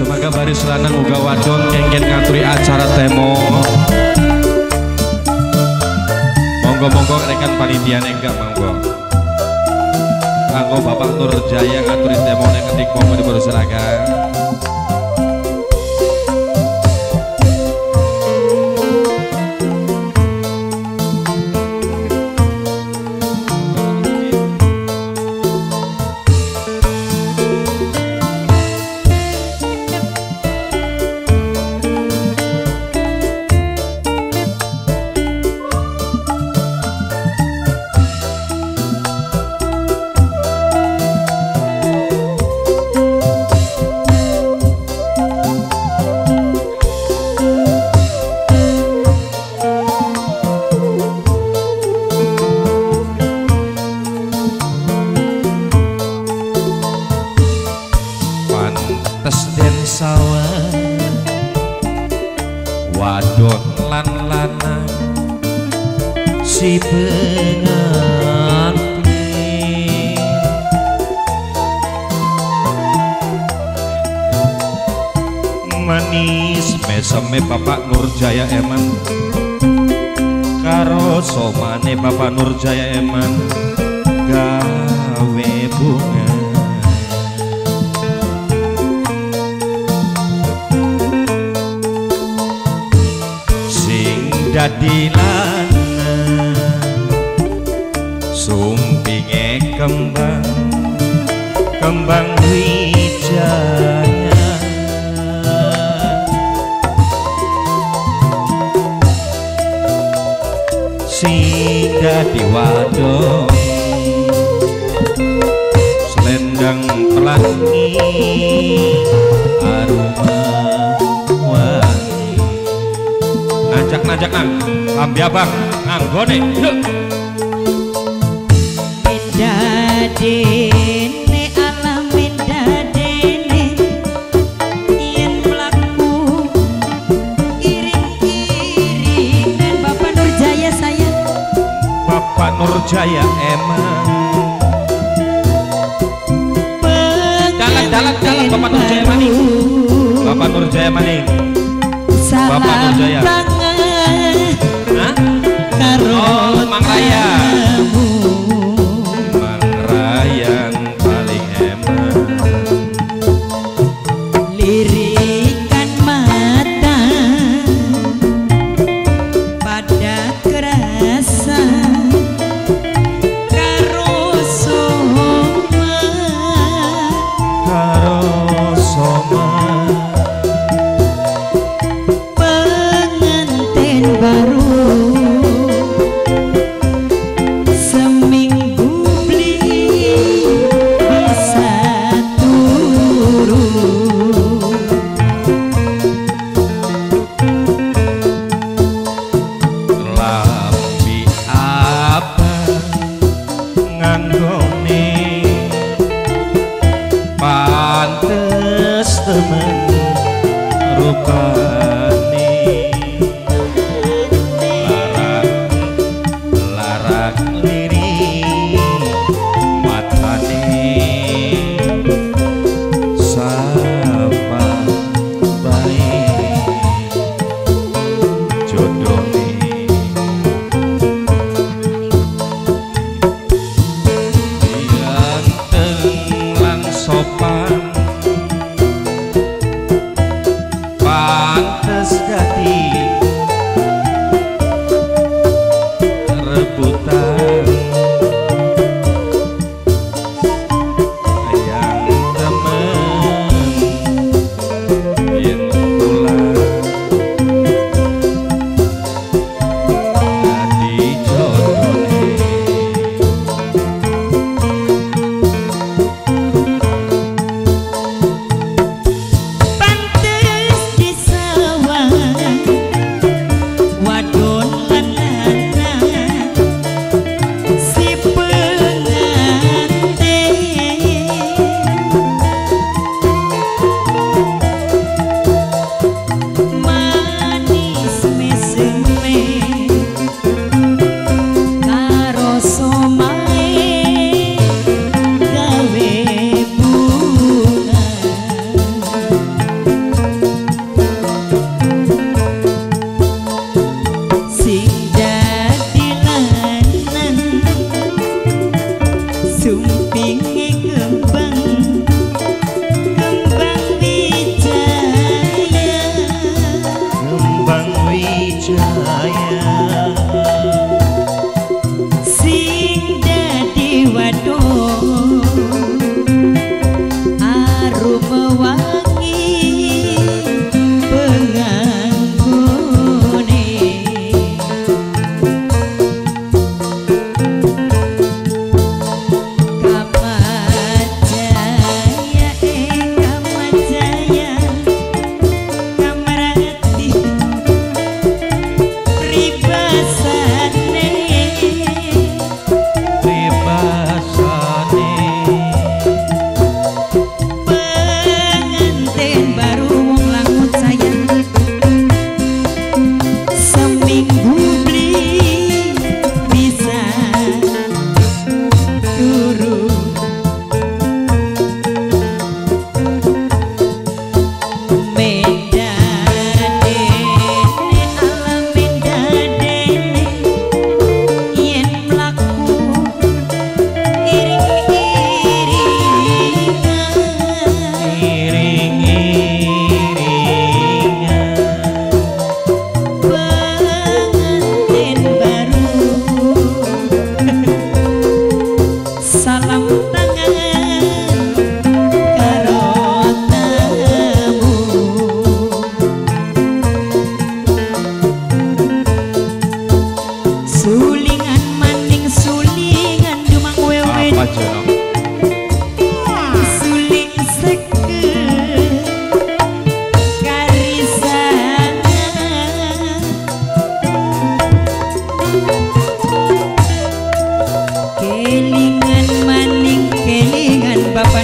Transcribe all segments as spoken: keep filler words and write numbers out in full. Semoga baris lanang uga wadon kengken ngaturi acara temo. Monggo-monggo rekan panitiane enggak monggo. Kanggo Bapak Nur Jaya ngaturi temone ketik monggo dipersilakan.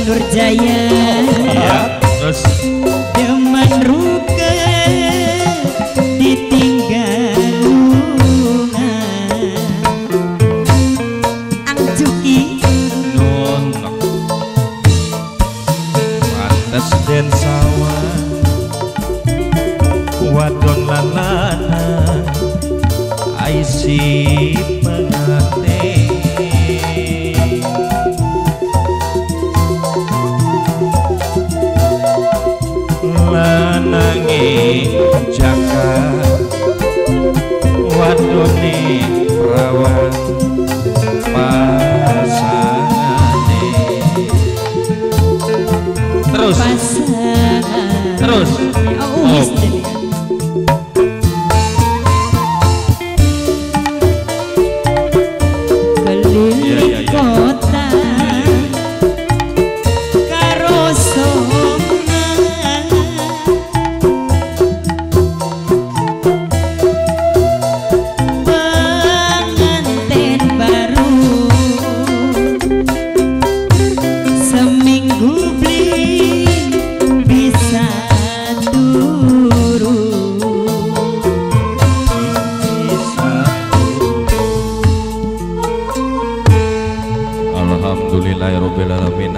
Nurjaya ya, terus demen ruka ditinggal lunga angjuki nonok pantes den sawah wadon lan lanang aisi pengate lanange jaka wadone rawan pasangane terus pasangan. Terus oh, oh.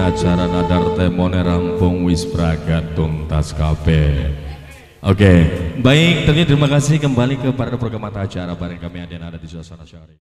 Acara nadar temone rampung wis pragat tuntas kabeh. Oke, okay. Baik, terima kasih kembali kepada program mata acara bareng kami yang ada di suasana syari.